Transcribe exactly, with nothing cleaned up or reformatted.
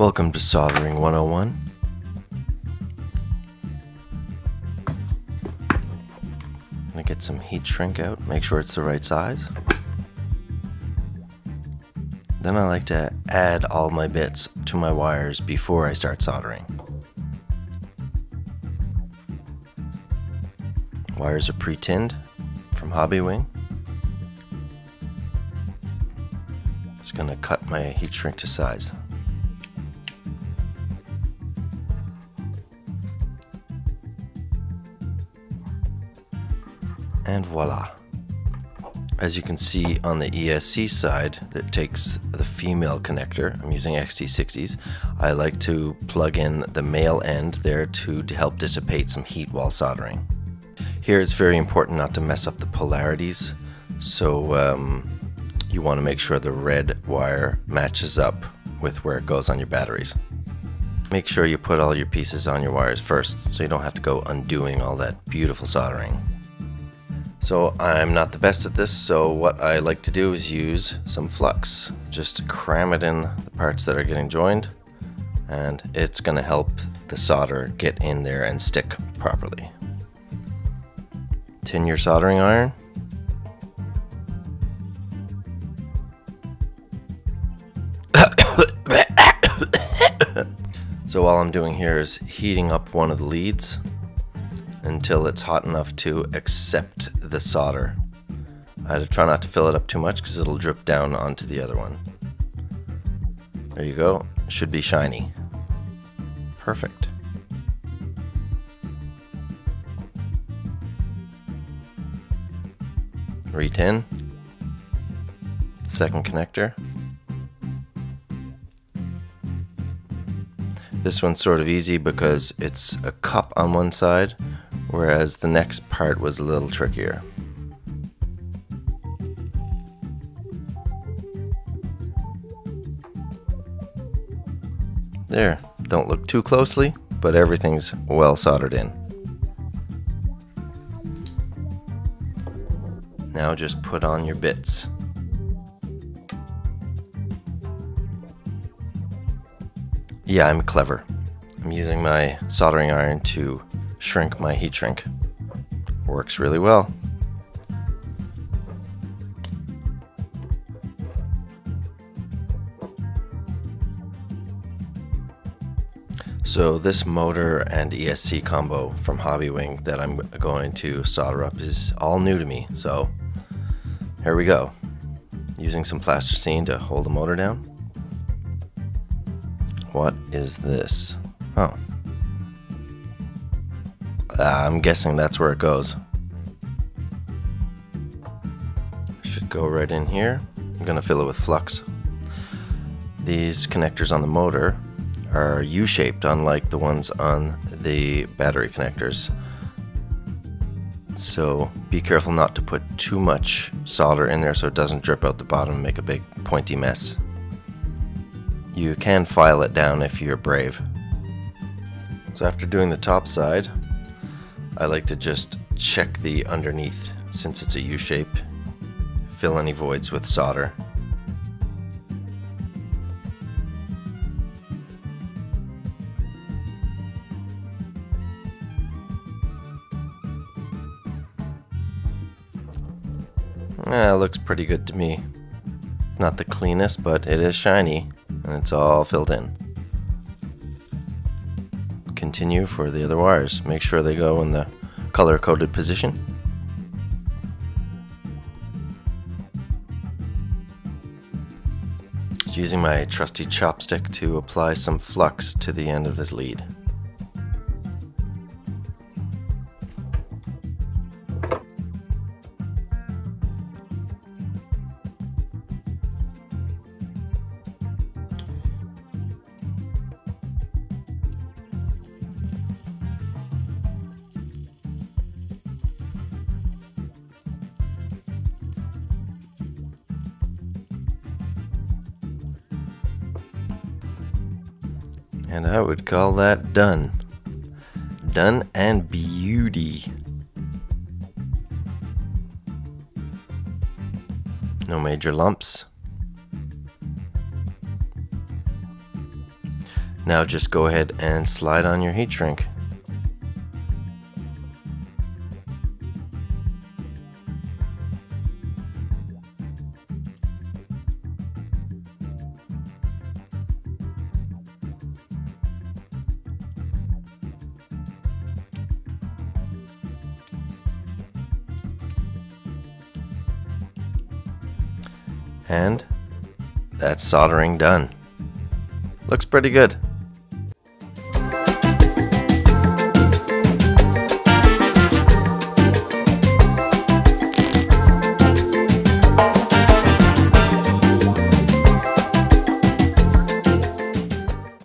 Welcome to Soldering one oh one. I'm going to get some heat shrink out, make sure it's the right size. Then I like to add all my bits to my wires before I start soldering. Wires are pre-tinned from Hobbywing. Just going to cut my heat shrink to size. And voila. As you can see on the E S C side that takes the female connector, I'm using X T sixties, I like to plug in the male end there to help dissipate some heat while soldering. Here it's very important not to mess up the polarities, so um, you want to make sure the red wire matches up with where it goes on your batteries. Make sure you put all your pieces on your wires first so you don't have to go undoing all that beautiful soldering. So I'm not the best at this, so what I like to do is use some flux. Just cram it in the parts that are getting joined, and it's going to help the solder get in there and stick properly. Tin your soldering iron. So all I'm doing here is heating up one of the leads until it's hot enough to accept the solder. I try not to fill it up too much because it'll drip down onto the other one. There you go. It should be shiny. Perfect. Retin. Second connector. This one's sort of easy because it's a cup on one side, whereas the next part was a little trickier. There, don't look too closely, but everything's well soldered in. Now just put on your bits. Yeah, I'm clever. I'm using my soldering iron to shrink my heat shrink. Works really well. So this motor and E S C combo from Hobbywing that I'm going to solder up is all new to me, so here we go. Using some plasticine to hold the motor down. What is this? Oh. Uh, I'm guessing that's where it goes. Should go right in here. I'm gonna fill it with flux. These connectors on the motor are U-shaped, unlike the ones on the battery connectors. So be careful not to put too much solder in there so it doesn't drip out the bottom and make a big pointy mess. You can file it down if you're brave. So after doing the top side, I like to just check the underneath, since it's a U-shape, fill any voids with solder. Yeah, it looks pretty good to me. Not the cleanest, but it is shiny, and it's all filled in. Continue for the other wires. Make sure they go in the color-coded position. Just using my trusty chopstick to apply some flux to the end of this lead. And I would call that done. Done and beauty. No major lumps. Now just go ahead and slide on your heat shrink. And that's soldering done. Looks pretty good.